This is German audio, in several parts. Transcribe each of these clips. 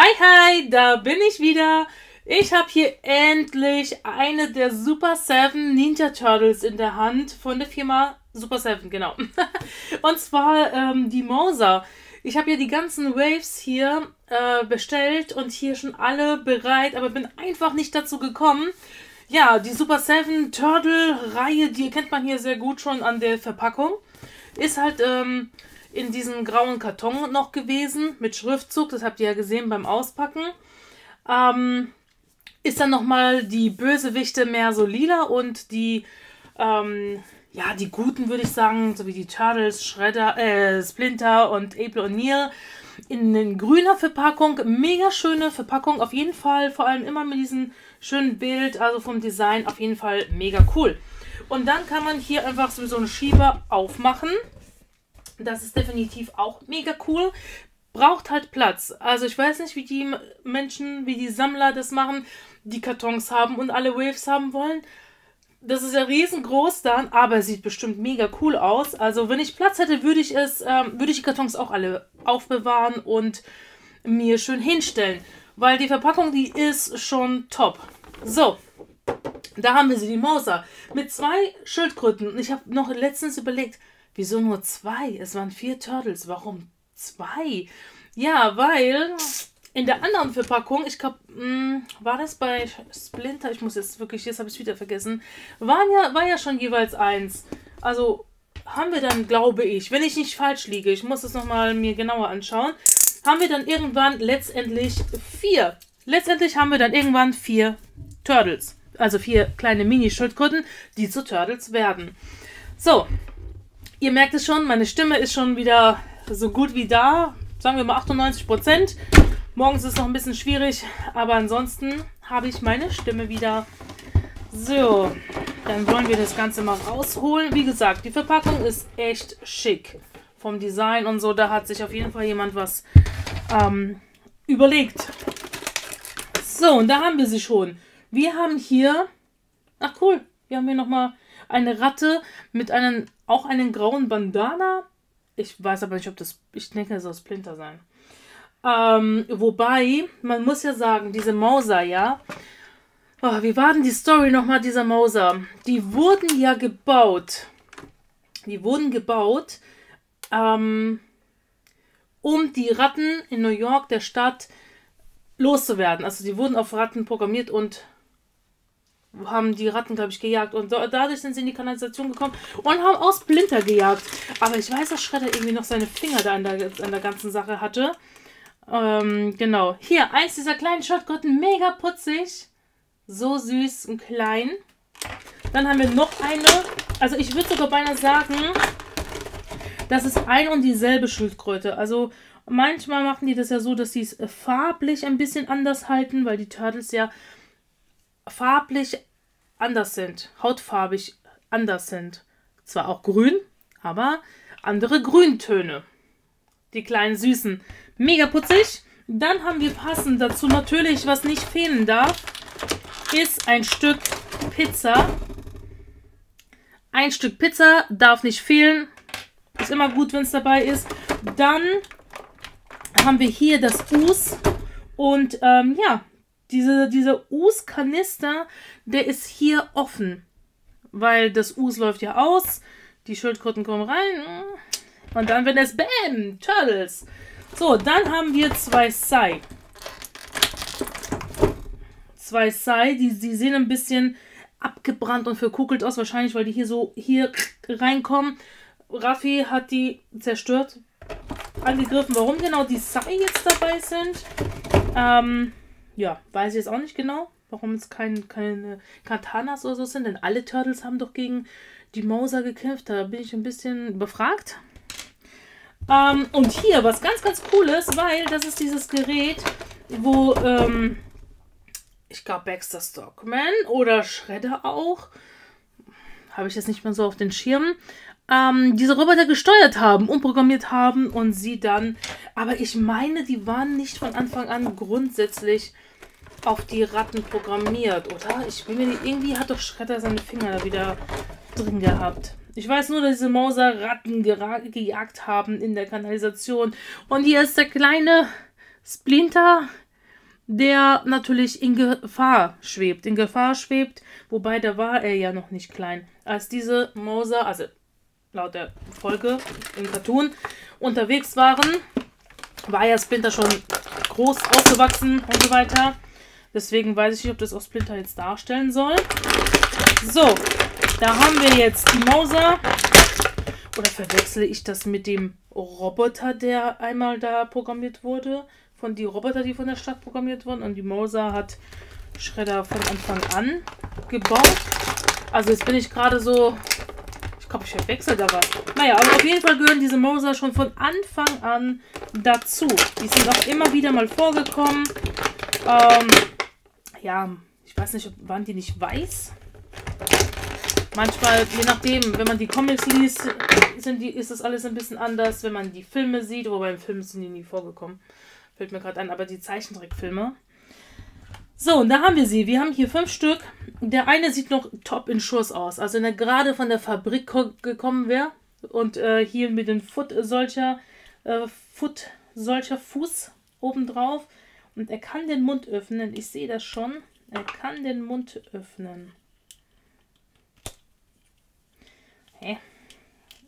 Hi, da bin ich wieder. Ich habe hier endlich eine der Super 7 Ninja Turtles in der Hand von der Firma Super 7, genau. Und zwar die Mouser. Ich habe ja die ganzen Waves hier bestellt und hier schon alle bereit, aber bin einfach nicht dazu gekommen. Ja, die Super 7 Turtle Reihe, die kennt man hier sehr gut schon an der Verpackung. Ist halt in diesem grauen Karton noch gewesen, mit Schriftzug, das habt ihr ja gesehen beim Auspacken. Ist dann nochmal die Bösewichte mehr so lila und die, ja, die Guten, würde ich sagen, so wie die Turtles, Shredder, Splinter und April O'Neil in grüner Verpackung. Mega schöne Verpackung, auf jeden Fall, vor allem immer mit diesem schönen Bild, also vom Design, auf jeden Fall mega cool. Und dann kann man hier einfach so einen Schieber aufmachen. Das ist definitiv auch mega cool. Braucht halt Platz. Also ich weiß nicht, wie die Menschen, wie die Sammler das machen, die Kartons haben und alle Waves haben wollen. Das ist ja riesengroß dann, aber sieht bestimmt mega cool aus. Also wenn ich Platz hätte, würde ich die Kartons auch alle aufbewahren und mir schön hinstellen. Weil die Verpackung, die ist schon top. So. Da haben wir sie, die Mouser, mit 2 Schildkröten. Und ich habe noch letztens überlegt, wieso nur 2? Es waren 4 Turtles. Warum 2? Ja, weil in der anderen Verpackung, ich glaube, war das bei Splinter? Ich muss jetzt wirklich, jetzt habe ich es wieder vergessen. War ja schon jeweils 1. Also haben wir dann, glaube ich, wenn ich nicht falsch liege, ich muss es nochmal mir genauer anschauen, haben wir dann irgendwann letztendlich 4. Letztendlich haben wir dann irgendwann 4 Turtles. Also 4 kleine Mini-Schildkröten, die zu Turtles werden. So, ihr merkt es schon, meine Stimme ist schon wieder so gut wie da. Sagen wir mal 98%. Morgens ist es noch ein bisschen schwierig, aber ansonsten habe ich meine Stimme wieder. So, dann wollen wir das Ganze mal rausholen. Wie gesagt, die Verpackung ist echt schick. Vom Design und so, da hat sich auf jeden Fall jemand was überlegt. So, und da haben wir sie schon. Wir haben hier, ach cool, wir haben hier nochmal eine Ratte mit auch einen grauen Bandana. Ich weiß aber nicht, ob das, ich denke, das soll Splinter sein. Wobei, man muss ja sagen, diese Mouser, ja, oh, wie war denn die Story nochmal dieser Mouser? Die wurden ja gebaut. Die wurden gebaut, um die Ratten in New York, der Stadt, loszuwerden. Also die wurden auf Ratten programmiert und haben die Ratten, glaube ich, gejagt. Und dadurch sind sie in die Kanalisation gekommen und haben auch Splinter gejagt. Aber ich weiß, dass Shredder irgendwie noch seine Finger da an der ganzen Sache hatte. Genau. Hier, eins dieser kleinen Schildkröten. Mega putzig. So süß und klein. Dann haben wir noch eine. Also ich würde sogar beinahe sagen, das ist ein und dieselbe Schildkröte. Also manchmal machen die das ja so, dass sie es farblich ein bisschen anders halten, weil die Turtles ja farblich anders sind, hautfarbig anders sind. Zwar auch grün, aber andere Grüntöne. Die kleinen Süßen. Mega putzig. Dann haben wir passend dazu natürlich, was nicht fehlen darf, ist ein Stück Pizza. Ein Stück Pizza darf nicht fehlen. Ist immer gut, wenn es dabei ist. Dann haben wir hier das Us und ja, dieser Us-Kanister, der ist hier offen, weil das Us läuft ja aus, die Schildkröten kommen rein und dann wird es BÄM! Turtles! So, dann haben wir 2 Sai. 2 Sai, die sehen ein bisschen abgebrannt und verkugelt aus, wahrscheinlich, weil die hier so reinkommen. Raffi hat die zerstört, angegriffen. Warum genau die Sai jetzt dabei sind, ja, weiß ich jetzt auch nicht genau, warum es keine Katanas oder so sind, denn alle Turtles haben doch gegen die Mouser gekämpft, da bin ich ein bisschen überfragt. Und hier was ganz, ganz Cooles, weil das ist dieses Gerät, wo, ich glaube, Baxter Stockman oder Shredder auch, habe ich jetzt nicht mehr so auf den Schirm, diese Roboter gesteuert haben, umprogrammiert haben und sie dann, aber ich meine, die waren nicht von Anfang an grundsätzlich auf die Ratten programmiert, oder? Ich bin mir nicht, irgendwie hat doch Shredder seine Finger da wieder drin gehabt. Ich weiß nur, dass diese Mouser Ratten gejagt haben in der Kanalisation. Und hier ist der kleine Splinter, der natürlich in Gefahr schwebt, wobei da war er ja noch nicht klein, als diese Mouser, also laut der Folge im Cartoon, unterwegs waren, war ja Splinter schon groß ausgewachsen und so weiter. Deswegen weiß ich nicht, ob das auch Splinter jetzt darstellen soll. So, da haben wir jetzt die Mouser. Oder verwechsle ich das mit dem Roboter, der einmal da programmiert wurde? Von die Roboter, die von der Stadt programmiert wurden. Und die Mouser hat Shredder von Anfang an gebaut. Also jetzt bin ich gerade so... Ich glaube, ich verwechsel da was. Naja, aber auf jeden Fall gehören diese Mouser schon von Anfang an dazu. Die sind auch immer wieder mal vorgekommen. Ja, ich weiß nicht, waren die nicht weiß? Manchmal, je nachdem, wenn man die Comics liest, ist das alles ein bisschen anders. Wenn man die Filme sieht, wobei im Film sind die nie vorgekommen. Fällt mir gerade an, aber die Zeichentrickfilme. So, und da haben wir sie. Wir haben hier 5 Stück. Der eine sieht noch top in Schuss aus. Also wenn er gerade von der Fabrik gekommen wäre und hier mit dem Foot solcher Fuß obendrauf. Und er kann den Mund öffnen. Ich sehe das schon. Er kann den Mund öffnen. Hä?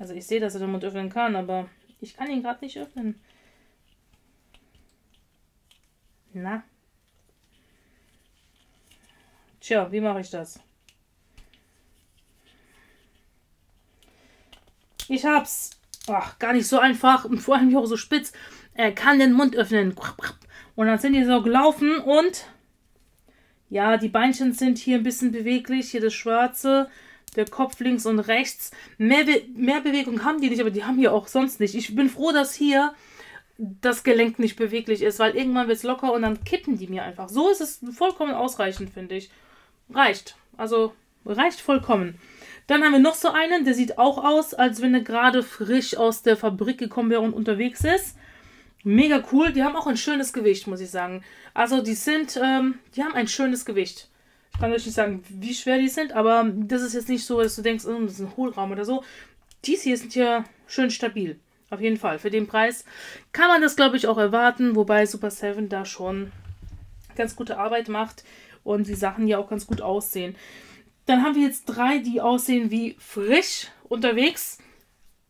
Also ich sehe, dass er den Mund öffnen kann, aber ich kann ihn gerade nicht öffnen. Na? Tja, wie mache ich das? Ich hab's. Ach, gar nicht so einfach und vor allem auch so spitz. Er kann den Mund öffnen. Und dann sind die so gelaufen und... Ja, die Beinchen sind hier ein bisschen beweglich. Hier das Schwarze, der Kopf links und rechts. Mehr Bewegung haben die nicht, aber die haben hier auch sonst nicht. Ich bin froh, dass hier... das Gelenk nicht beweglich ist, weil irgendwann wird es locker und dann kippen die mir einfach. So ist es vollkommen ausreichend, finde ich. Reicht. Also reicht vollkommen. Dann haben wir noch so einen, der sieht auch aus, als wenn er gerade frisch aus der Fabrik gekommen wäre und unterwegs ist. Mega cool. Die haben auch ein schönes Gewicht, muss ich sagen. Also die haben ein schönes Gewicht. Ich kann euch nicht sagen, wie schwer die sind, aber das ist jetzt nicht so, dass du denkst, oh, das ist ein Hohlraum oder so. Dies hier sind ja schön stabil. Auf jeden Fall. Für den Preis kann man das, glaube ich, auch erwarten, wobei Super 7 da schon ganz gute Arbeit macht und die Sachen ja auch ganz gut aussehen. Dann haben wir jetzt 3, die aussehen wie frisch unterwegs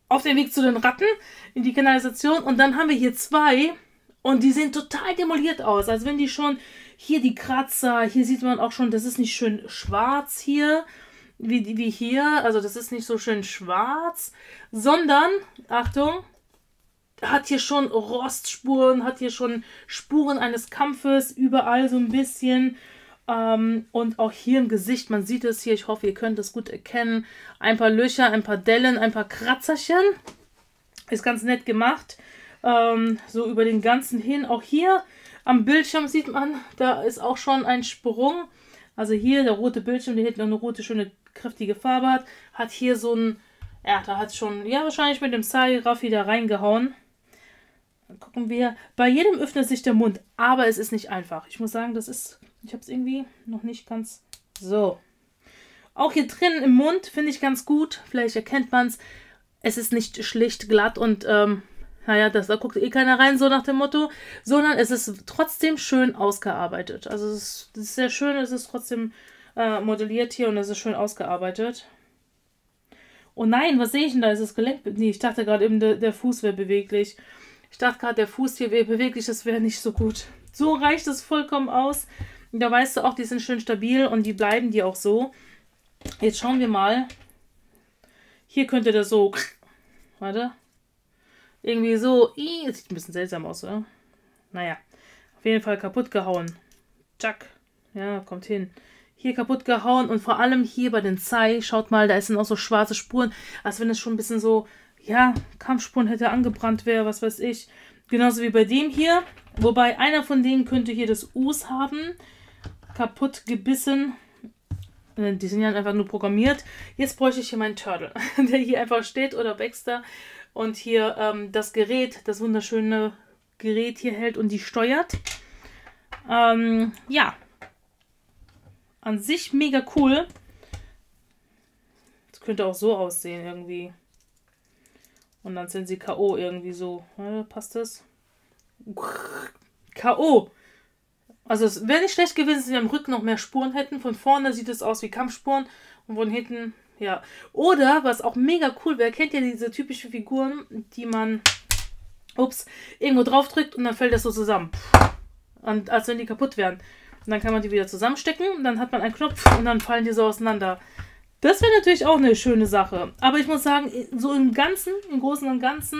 auf dem Weg zu den Ratten in die Kanalisation und dann haben wir hier 2 und die sehen total demoliert aus, als wenn die schon hier die Kratzer, hier sieht man auch schon, das ist nicht schön schwarz hier, wie hier, also das ist nicht so schön schwarz, sondern, Achtung, hat hier schon Rostspuren, hat hier schon Spuren eines Kampfes, überall so ein bisschen und auch hier im Gesicht, man sieht es hier, ich hoffe, ihr könnt es gut erkennen, ein paar Löcher, ein paar Dellen, ein paar Kratzerchen, ist ganz nett gemacht, so über den ganzen hin, auch hier am Bildschirm sieht man, da ist auch schon ein Sprung, also hier der rote Bildschirm, der hinten noch eine rote, schöne, kräftige Farbe hat, hat hier so ein, ja, da hat es schon, ja, wahrscheinlich mit dem Zahi-Raffi da reingehauen. Dann gucken wir. Bei jedem öffnet sich der Mund, aber es ist nicht einfach. Ich muss sagen, das ist, ich habe es irgendwie noch nicht ganz so. Auch hier drinnen im Mund finde ich ganz gut. Vielleicht erkennt man es. Es ist nicht schlicht, glatt und, naja, da guckt eh keiner rein, so nach dem Motto. Sondern es ist trotzdem schön ausgearbeitet. Also es ist sehr schön, es ist trotzdem modelliert hier und es ist schön ausgearbeitet. Oh nein, was sehe ich denn da? Ist das Gelenk? Nee, ich dachte gerade eben, der Fuß wäre beweglich. Ich dachte gerade, der Fuß hier wäre beweglich, das wäre nicht so gut. So reicht es vollkommen aus. Und da weißt du auch, die sind schön stabil und die bleiben die auch so. Jetzt schauen wir mal. Hier könnte das so... Warte. Irgendwie so... Das sieht ein bisschen seltsam aus, oder? Naja. Auf jeden Fall kaputt gehauen. Tschak. Ja, kommt hin. Hier kaputt gehauen und vor allem hier bei den Zai, schaut mal, da sind auch so schwarze Spuren, als wenn es schon ein bisschen so, ja, Kampfspuren hätte angebrannt wäre, was weiß ich. Genauso wie bei dem hier, wobei einer von denen könnte hier das Us haben, kaputt gebissen. Die sind ja einfach nur programmiert. Jetzt bräuchte ich hier meinen Turtle, der hier einfach steht, oder Baxter, und hier das Gerät, das wunderschöne Gerät hier hält und die steuert. Ja. An sich mega cool. Das könnte auch so aussehen irgendwie. Und dann sind sie K.O. irgendwie so. Passt das? K.O. Also es wäre nicht schlecht gewesen, wenn wir am Rücken noch mehr Spuren hätten. Von vorne sieht es aus wie Kampfspuren und von hinten, ja. Oder, was auch mega cool wäre, kennt ihr diese typischen Figuren, die man, ups, irgendwo drauf drückt und dann fällt das so zusammen. Und als wenn die kaputt wären. Und dann kann man die wieder zusammenstecken und dann hat man einen Knopf und dann fallen die so auseinander. Das wäre natürlich auch eine schöne Sache. Aber ich muss sagen, so im Ganzen, im Großen und Ganzen,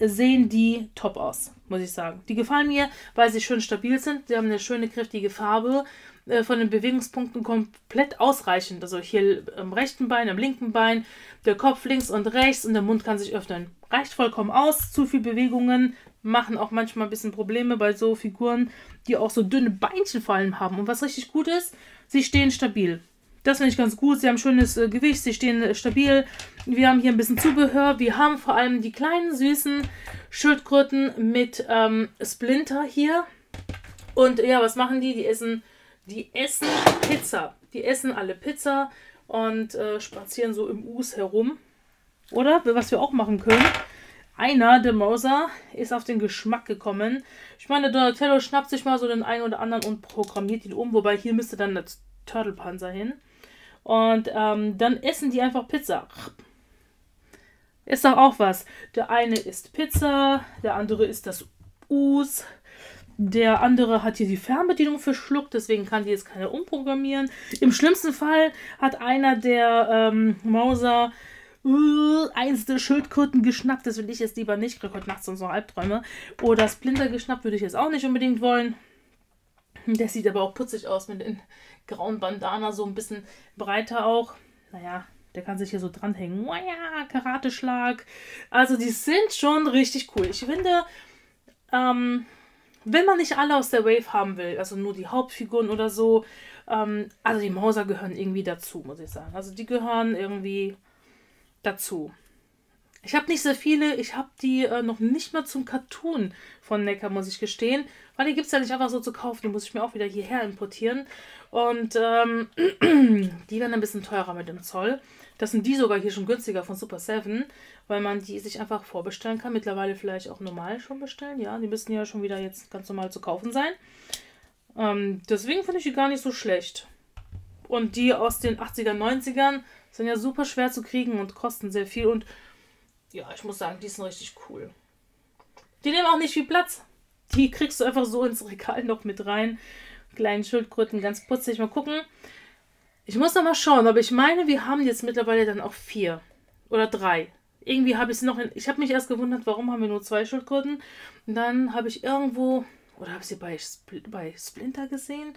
sehen die top aus, muss ich sagen. Die gefallen mir, weil sie schön stabil sind. Sie haben eine schöne, kräftige Farbe. Von den Bewegungspunkten komplett ausreichend. Also hier am rechten Bein, am linken Bein, der Kopf links und rechts und der Mund kann sich öffnen. Reicht vollkommen aus. Zu viel Bewegungen machen auch manchmal ein bisschen Probleme bei so Figuren, die auch so dünne Beinchen vor allem haben. Und was richtig gut ist, sie stehen stabil. Das finde ich ganz gut. Sie haben schönes Gewicht, sie stehen stabil. Wir haben hier ein bisschen Zubehör. Wir haben vor allem die kleinen, süßen Schildkröten mit Splinter hier. Und ja, was machen die? Die essen Pizza. Die essen alle Pizza und spazieren so im Us herum. Oder? Was wir auch machen können. Einer, der Mouser, ist auf den Geschmack gekommen. Ich meine, Donatello schnappt sich mal so den einen oder anderen und programmiert ihn um. Wobei hier müsste dann das Turtlepanzer hin. Und dann essen die einfach Pizza. Ist doch auch was. Der eine isst Pizza, der andere isst das Us. Der andere hat hier die Fernbedienung verschluckt, deswegen kann die jetzt keiner umprogrammieren. Im schlimmsten Fall hat einer der Mouser eins der Schildkröten geschnappt. Das will ich jetzt lieber nicht. Ich kriege heute nachts sonst noch Albträume. Oder Splinter geschnappt würde ich jetzt auch nicht unbedingt wollen. Der sieht aber auch putzig aus mit den grauen Bandana, so ein bisschen breiter auch. Naja, der kann sich hier so dranhängen. Karateschlag. Also die sind schon richtig cool. Ich finde, wenn man nicht alle aus der Wave haben will, also nur die Hauptfiguren oder so, also die Mouser gehören irgendwie dazu, muss ich sagen. Also die gehören irgendwie dazu. Ich habe nicht sehr viele, ich habe die noch nicht mal zum Cartoon von Necker, muss ich gestehen, weil die gibt es ja nicht einfach so zu kaufen, die muss ich mir auch wieder hierher importieren und die werden ein bisschen teurer mit dem Zoll. Das sind die sogar hier schon günstiger von Super 7, weil man die sich einfach vorbestellen kann, mittlerweile vielleicht auch normal schon bestellen, ja, die müssen ja schon wieder jetzt ganz normal zu kaufen sein. Deswegen finde ich die gar nicht so schlecht. Und die aus den 80er, 90ern sind ja super schwer zu kriegen und kosten sehr viel und ja, ich muss sagen, die sind richtig cool. Die nehmen auch nicht viel Platz. Die kriegst du einfach so ins Regal noch mit rein. Kleinen Schildkröten, ganz putzig. Mal gucken. Ich muss noch mal schauen, aber ich meine, wir haben jetzt mittlerweile dann auch 4 oder 3. Irgendwie habe ich es noch... Ich habe mich erst gewundert, warum haben wir nur 2 Schildkröten. Und dann habe ich irgendwo... Oder habe ich sie bei Splinter gesehen?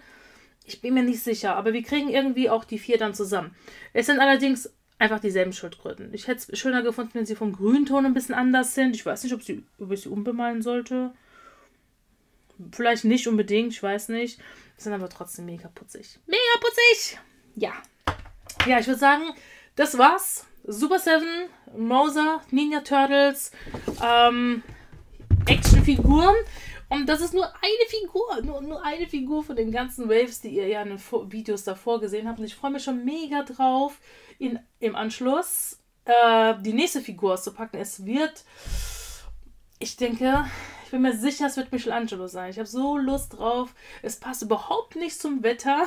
Ich bin mir nicht sicher. Aber wir kriegen irgendwie auch die 4 dann zusammen. Es sind allerdings... einfach dieselben Schildkröten. Ich hätte es schöner gefunden, wenn sie vom Grünton ein bisschen anders sind. Ich weiß nicht, ob ich sie umbemalen sollte. Vielleicht nicht unbedingt, ich weiß nicht. Sind aber trotzdem mega putzig. Mega putzig! Ja. Ja, ich würde sagen, das war's. Super 7, Mouser, Ninja Turtles, Actionfiguren. Und das ist nur eine Figur, nur eine Figur von den ganzen Waves, die ihr ja in den Videos davor gesehen habt. Und ich freue mich schon mega drauf, im Anschluss die nächste Figur auszupacken. Es wird, ich denke, ich bin mir sicher, es wird Michelangelo sein. Ich habe so Lust drauf. Es passt überhaupt nicht zum Wetter,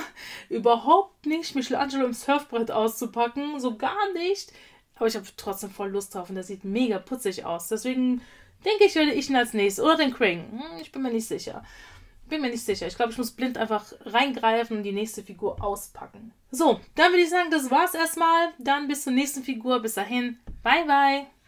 überhaupt nicht Michelangelo im Surfbrett auszupacken, so gar nicht. Aber ich habe trotzdem voll Lust drauf und der sieht mega putzig aus. Deswegen... denke ich, werde ich ihn als nächstes. Oder den Kring. Ich bin mir nicht sicher. Ich glaube, ich muss blind einfach reingreifen und die nächste Figur auspacken. So, dann würde ich sagen, das war's erstmal. Dann bis zur nächsten Figur. Bis dahin. Bye, bye.